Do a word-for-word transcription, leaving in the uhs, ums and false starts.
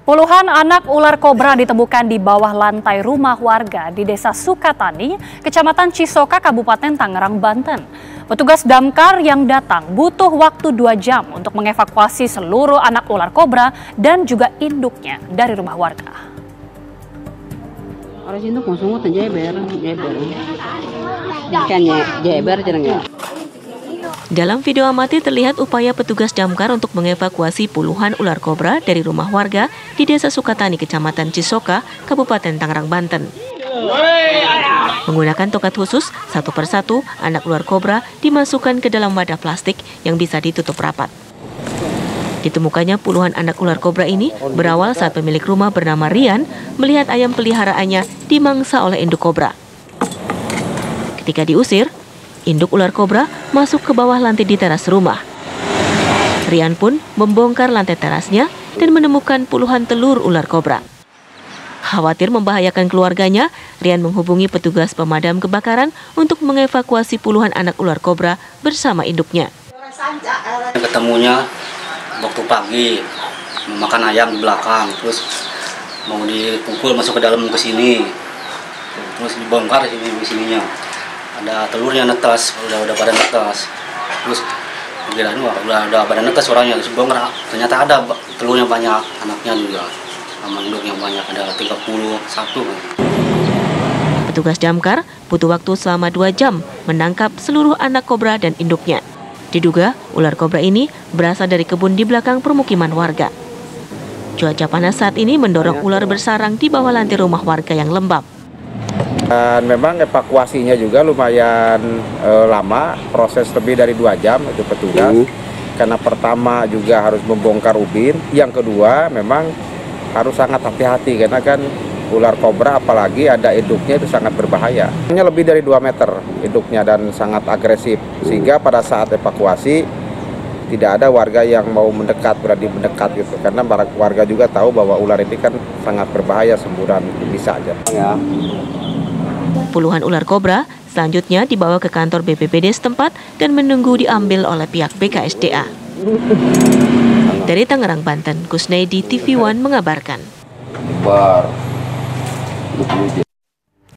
Puluhan anak ular kobra ditemukan di bawah lantai rumah warga di Desa Sukatani, Kecamatan Cisoka, Kabupaten Tangerang, Banten. Petugas damkar yang datang butuh waktu dua jam untuk mengevakuasi seluruh anak ular kobra dan juga induknya dari rumah warga. Orang induk musuhnya jeber, jeber. Ikannya jeber jenengnya. Dalam video amati terlihat upaya petugas damkar untuk mengevakuasi puluhan ular kobra dari rumah warga di Desa Sukatani, Kecamatan Cisoka, Kabupaten Tangerang, Banten. Menggunakan tongkat khusus, satu persatu anak ular kobra dimasukkan ke dalam wadah plastik yang bisa ditutup rapat. Ditemukannya puluhan anak ular kobra ini berawal saat pemilik rumah bernama Rian melihat ayam peliharaannya dimangsa oleh induk kobra. Ketika diusir, induk ular kobra masuk ke bawah lantai di teras rumah. Rian pun membongkar lantai terasnya dan menemukan puluhan telur ular kobra. Khawatir membahayakan keluarganya, Rian menghubungi petugas pemadam kebakaran untuk mengevakuasi puluhan anak ular kobra bersama induknya. Ketemunya waktu pagi, makan ayam di belakang, terus mau dipukul masuk ke dalam ke sini, terus dibongkar di sininya. Ada telurnya netas, udah udah pada netas. Terus kirain wah udah udah pada netas orangnya, terus bongkar. Ternyata ada telurnya banyak, anaknya juga sama induknya banyak, ada tiga puluh satu. Petugas damkar butuh waktu selama dua jam menangkap seluruh anak kobra dan induknya. Diduga ular kobra ini berasal dari kebun di belakang permukiman warga. Cuaca panas saat ini mendorong ular bersarang di bawah lantai rumah warga yang lembab. Dan memang evakuasinya juga lumayan e, lama, proses lebih dari dua jam itu petugas. Uh. Karena pertama juga harus membongkar ubin, yang kedua memang harus sangat hati-hati karena kan ular kobra apalagi ada induknya itu sangat berbahaya. Hanya lebih dari dua meter induknya dan sangat agresif, sehingga pada saat evakuasi tidak ada warga yang mau mendekat, berani mendekat gitu. Karena warga juga tahu bahwa ular ini kan sangat berbahaya, semburan bisa aja. Ya. Puluhan ular kobra selanjutnya dibawa ke kantor B P B D setempat dan menunggu diambil oleh pihak B K S D A. Dari Tangerang, Banten, Kusnaedi, T V One mengabarkan.